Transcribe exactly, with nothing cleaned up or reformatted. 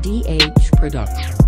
I D H Production.